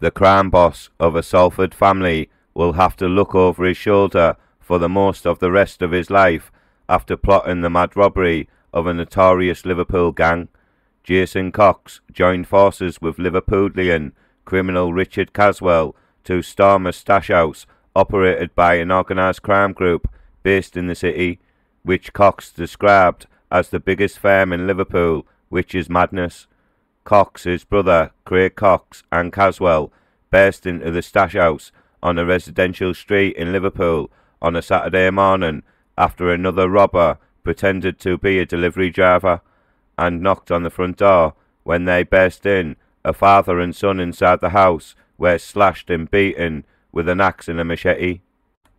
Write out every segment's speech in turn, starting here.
The crime boss of a Salford family will have to look over his shoulder for the most of the rest of his life after plotting the mad robbery of a notorious Liverpool gang. Jason Cox joined forces with Liverpoolian criminal Richard Caswell to storm a stash house operated by an organised crime group based in the city, which Cox described as the biggest firm in Liverpool, which is madness. Cox's brother, Craig Cox, and Caswell burst into the stash house on a residential street in Liverpool on a Saturday morning after another robber pretended to be a delivery driver and knocked on the front door. When they burst in, a father and son inside the house were slashed and beaten with an axe and a machete.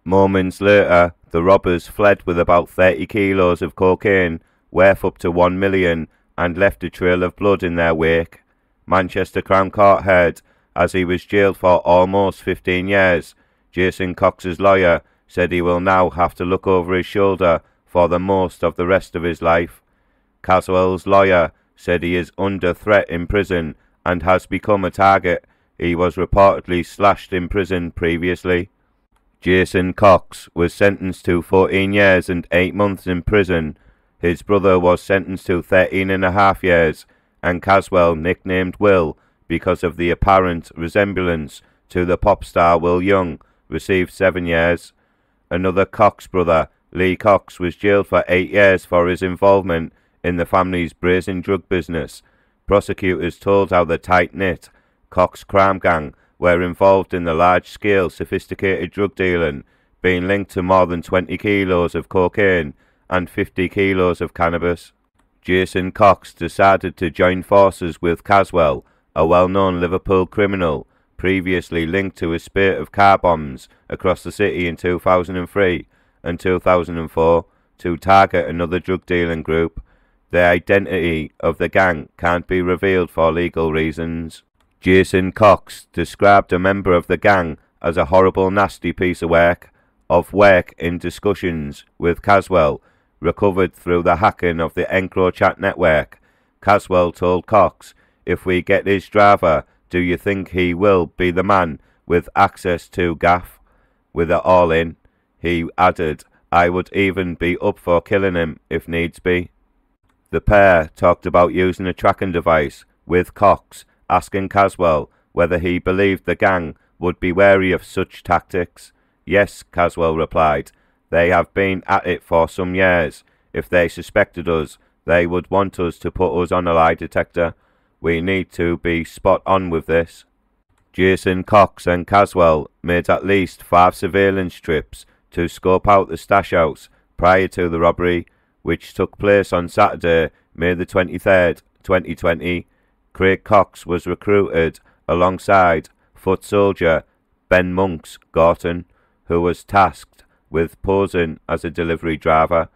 Moments later, the robbers fled with about 30 kilos of cocaine, worth up to £1 million, and left a trail of blood in their wake. Manchester Crown Court heard, as he was jailed for almost 15 years, Jason Cox's lawyer said he will now have to look over his shoulder for the most of the rest of his life. Caswell's lawyer said he is under threat in prison and has become a target. He was reportedly slashed in prison previously. Jason Cox was sentenced to 14 years and 8 months in prison. His brother was sentenced to 13.5 years, and Caswell nicknamed Will because of the apparent resemblance to the pop star Will Young, received 7 years. Another Cox brother, Lee Cox, was jailed for 8 years for his involvement in the family's brazen drug business. Prosecutors told how the tight-knit Cox crime gang were involved in the large-scale sophisticated drug dealing, being linked to more than 20 kilos of cocaine and 50 kilos of cannabis. Jason Cox decided to join forces with Caswell, a well-known Liverpool criminal previously linked to a spate of car bombs across the city in 2003 and 2004 to target another drug dealing group. The identity of the gang can't be revealed for legal reasons. Jason Cox described a member of the gang as a horrible, nasty piece of work in discussions with Caswell, recovered through the hacking of the EncroChat network. Caswell told Cox, "If we get his driver, do you think he will be the man with access to gaff? With it all in," he added, "I would even be up for killing him if needs be." The pair talked about using a tracking device, with Cox asking Caswell whether he believed the gang would be wary of such tactics. "Yes," Caswell replied, "they have been at it for some years. If they suspected us, they would want us to put us on a lie detector. We need to be spot on with this." Jason Cox and Caswell made at least 5 surveillance trips to scope out the stash house prior to the robbery, which took place on Saturday, May the 23rd, 2020. Craig Cox was recruited alongside foot soldier Ben Monks Gorton, who was tasked with posing as a delivery driver.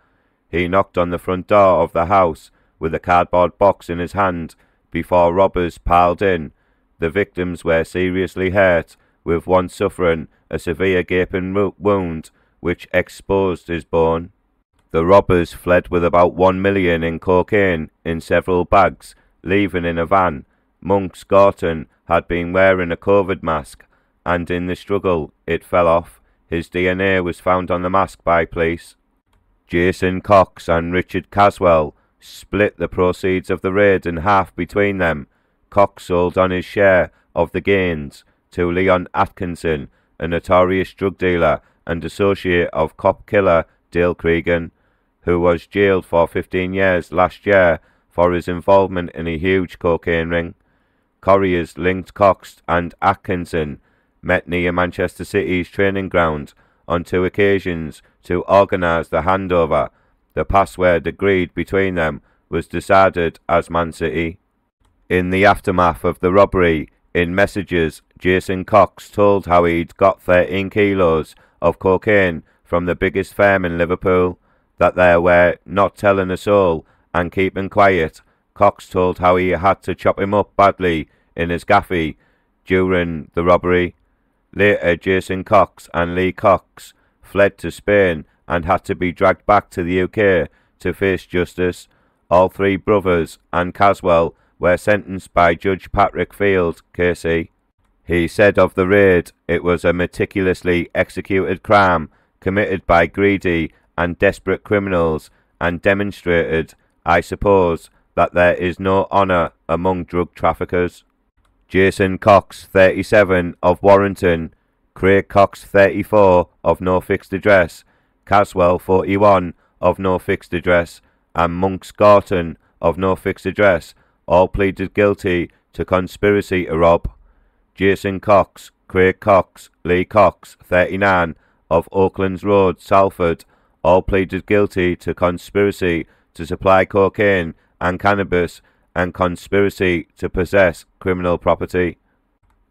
He knocked on the front door of the house with a cardboard box in his hand before robbers piled in. The victims were seriously hurt, with one suffering a severe gaping wound which exposed his bone. The robbers fled with about £1 million in cocaine in several bags, leaving in a van. Monks Gorton had been wearing a COVID mask, and in the struggle it fell off. His DNA was found on the mask by police. Jason Cox and Richard Caswell split the proceeds of the raid in half between them. Cox sold on his share of the gains to Leon Atkinson, a notorious drug dealer and associate of cop killer Dale Cregan, who was jailed for 15 years last year for his involvement in a huge cocaine ring. Couriers linked Cox and Atkinson met near Manchester City's training ground on 2 occasions to organise the handover. The password agreed between them was decided as Man City. In the aftermath of the robbery, in messages, Jason Cox told how he'd got 13 kilos of cocaine from the biggest firm in Liverpool, that they were not telling a soul and keeping quiet. Cox told how he had to chop him up badly in his gaffy during the robbery. Later, Jason Cox and Lee Cox fled to Spain and had to be dragged back to the UK to face justice. All 3 brothers and Caswell were sentenced by Judge Patrick Field, KC. He said of the raid, it was a meticulously executed crime committed by greedy and desperate criminals, and demonstrated, I suppose, that there is no honour among drug traffickers. Jason Cox, 37, of Warrington, Craig Cox, 34, of no fixed address, Caswell, 41, of no fixed address, and Monks Gorton, of no fixed address, all pleaded guilty to conspiracy to rob. Jason Cox, Craig Cox, Lee Cox, 39, of Oaklands Road, Salford, all pleaded guilty to conspiracy to supply cocaine and cannabis and conspiracy to possess criminal property.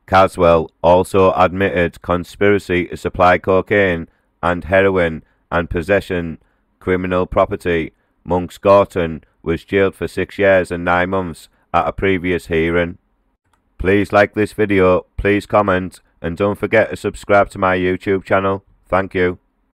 Caswell also admitted conspiracy to supply cocaine and heroin and possession criminal property. Monks Gorton was jailed for 6 years and 9 months at a previous hearing. Please like this video, please comment, and don't forget to subscribe to my YouTube channel. Thank you.